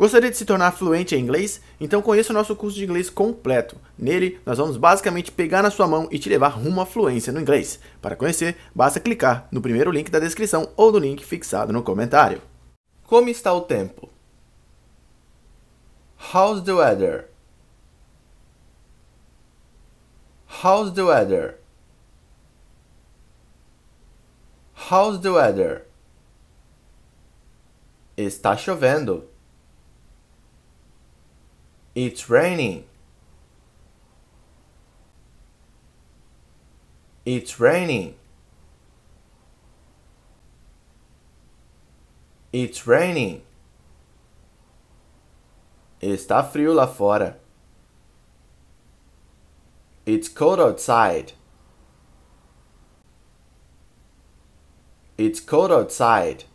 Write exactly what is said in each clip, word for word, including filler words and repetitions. Gostaria de se tornar fluente em inglês? Então conheça o nosso curso de inglês completo. Nele, nós vamos basicamente pegar na sua mão e te levar rumo à fluência no inglês. Para conhecer, basta clicar no primeiro link da descrição ou no link fixado no comentário. Como está o tempo? How's the weather? How's the weather? How's the weather? Está chovendo. It's raining. It's raining. It's raining. Está frio lá fora. It's cold outside. It's cold outside.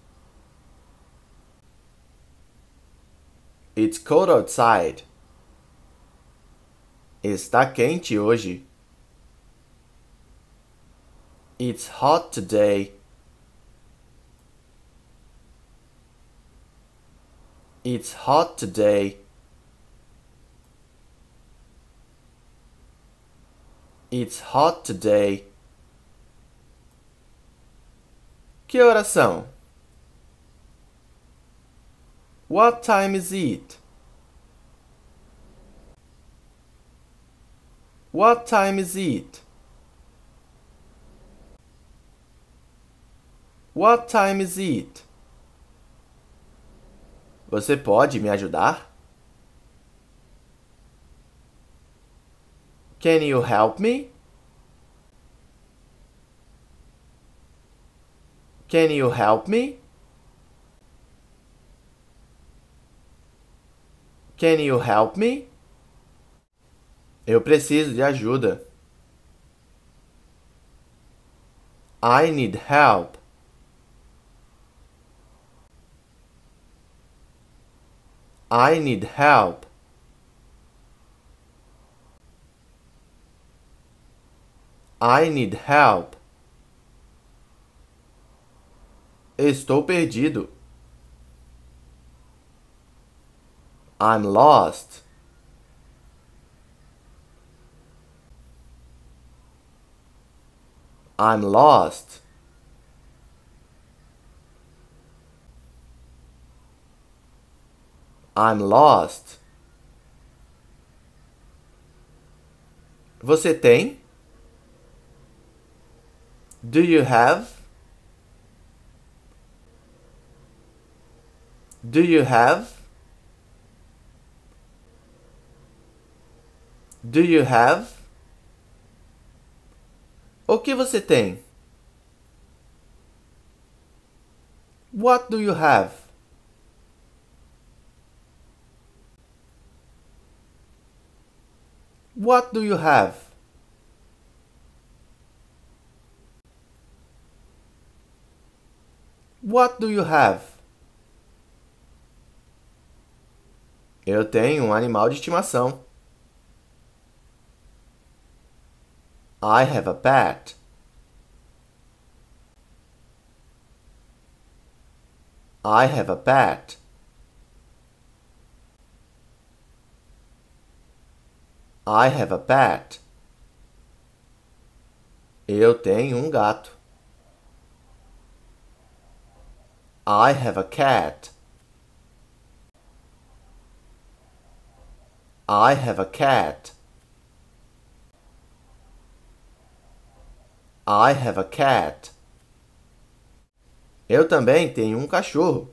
It's cold outside. Está quente hoje. It's hot today. It's hot today. It's hot today. Que horas são? What time is it? What time is it? What time is it? Você pode me ajudar? Can you help me? Can you help me? Can you help me? Eu preciso de ajuda. I need help. I need help. I need help. Estou perdido. I'm lost. I'm lost. I'm lost. Você tem? Do you have? Do you have? Do you have? O que você tem? What do you have? What do you have? What do you have? Eu tenho um animal de estimação. I have a pet. I have a pet. I have a pet. Eu tenho um gato. I have a cat. I have a cat. I have a cat. Eu também tenho um cachorro.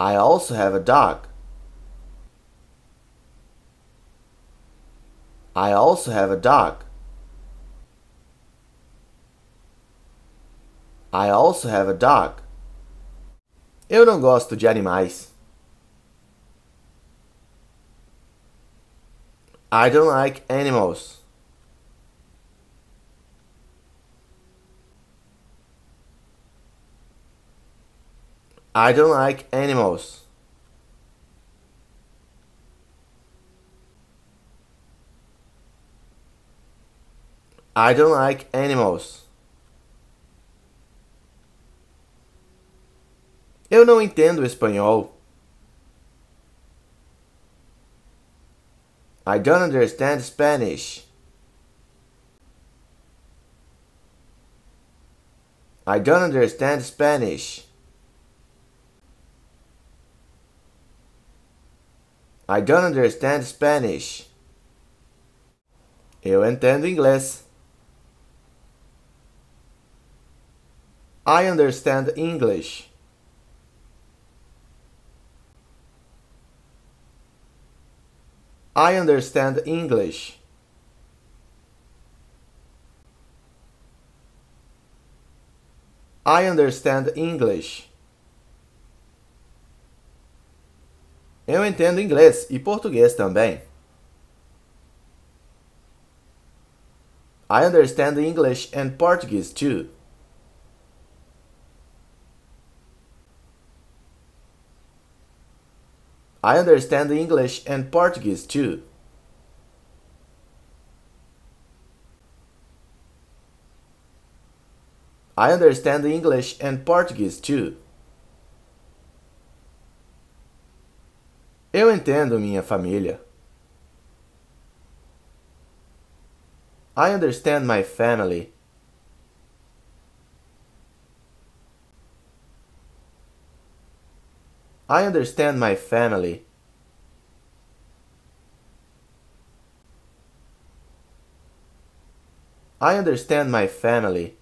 I also have a dog. I also have a dog. I also have a dog. Eu não gosto de animais. I don't like animals. I don't like animals. I don't like animals. Eu não entendo espanhol. I don't understand Spanish. I don't understand Spanish. I don't understand Spanish. Eu entendo inglês. I understand English. I understand English. I understand English. Eu entendo inglês e português também. I understand English and Portuguese too. I understand English and Portuguese too. I understand English and Portuguese too. Eu entendo minha família. I understand my family. I understand my family. I understand my family.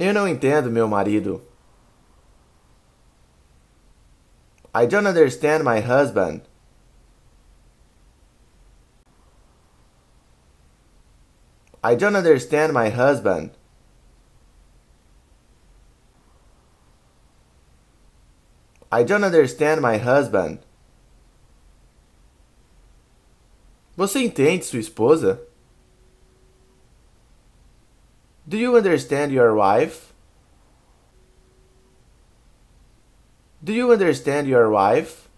Eu não entendo meu marido. I don't understand my husband. I don't understand my husband. I don't understand my husband. Você entende sua esposa? Do you understand your wife? Do you understand your wife?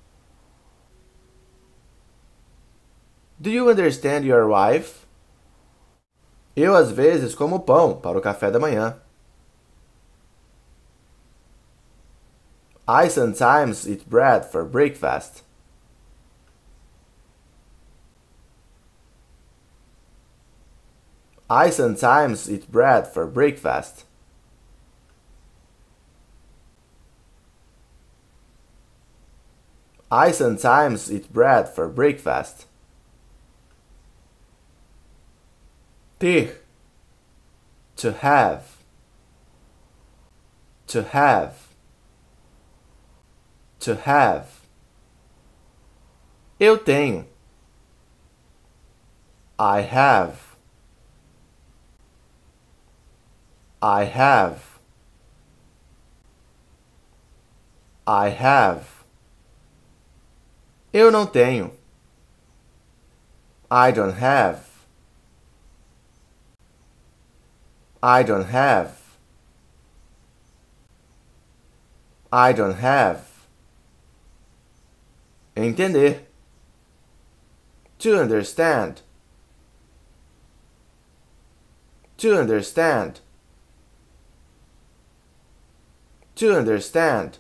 Do you understand your wife? Eu às vezes como pão para o café da manhã. I sometimes eat bread for breakfast. I sometimes eat bread for breakfast. I sometimes eat bread for breakfast. Ter. To have. To have. To have. Eu tenho. I have. I have. I have. Eu não tenho. I don't have. I don't have. I don't have. Entender. To understand. To understand. To understand.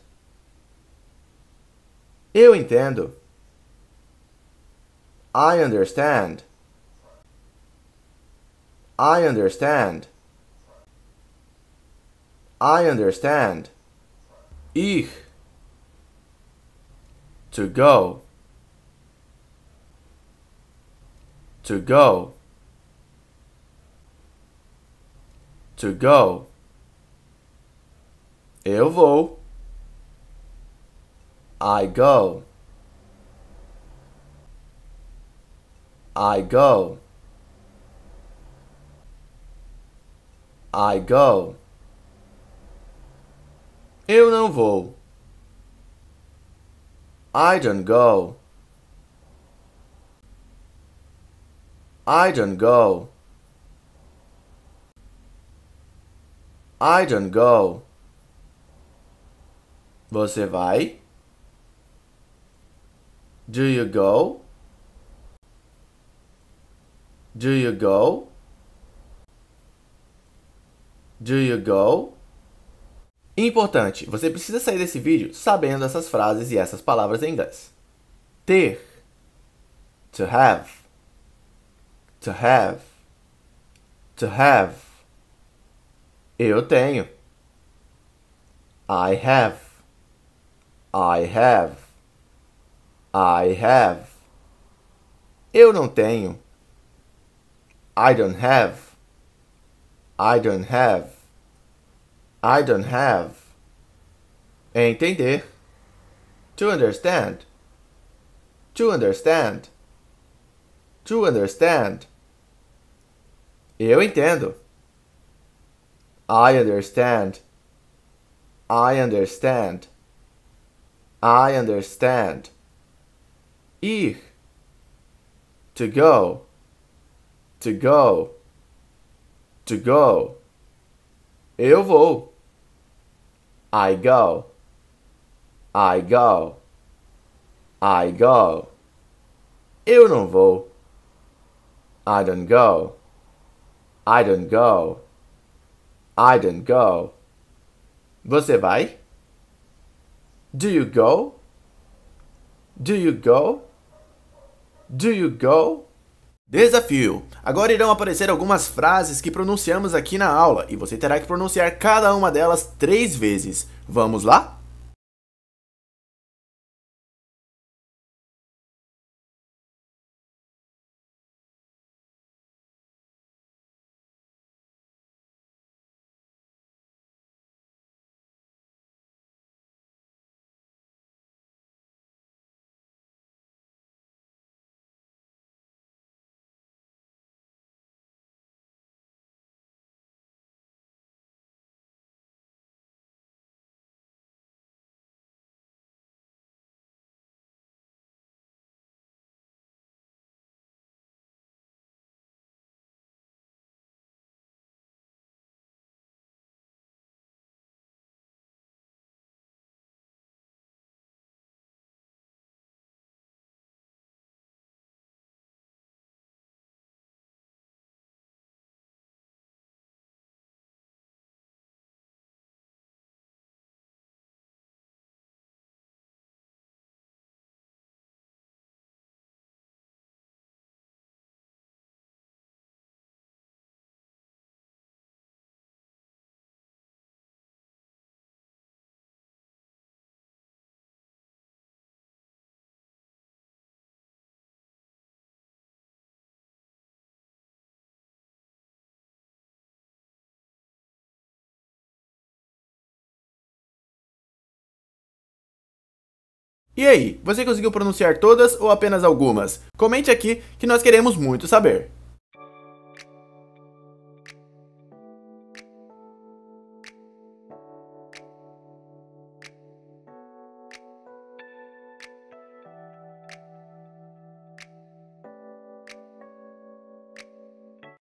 Eu entendo. I understand. I understand. I understand. Ir. To go. To go. To go. Eu vou. I go. I go. I go. Eu não vou. I don't go. I don't go. I don't go. Você vai? Do you go? Do you go? Do you go? Importante, você precisa sair desse vídeo sabendo essas frases e essas palavras em inglês. Ter, to have, to have, to have. Eu tenho, I have, I have, I have. Eu não tenho, I don't have, I don't have, I don't have. Entender, to understand, to understand, to understand. Eu entendo, I understand, I understand, I understand. Ir, to go, to go, to go. Eu vou, I go, I go, I go. Eu não vou, I don't go, I don't go, I don't go. Você vai? Do you go? Do you go? Do you go? Desafio! Agora irão aparecer algumas frases que pronunciamos aqui na aula e você terá que pronunciar cada uma delas três vezes. Vamos lá? E aí, você conseguiu pronunciar todas ou apenas algumas? Comente aqui que nós queremos muito saber.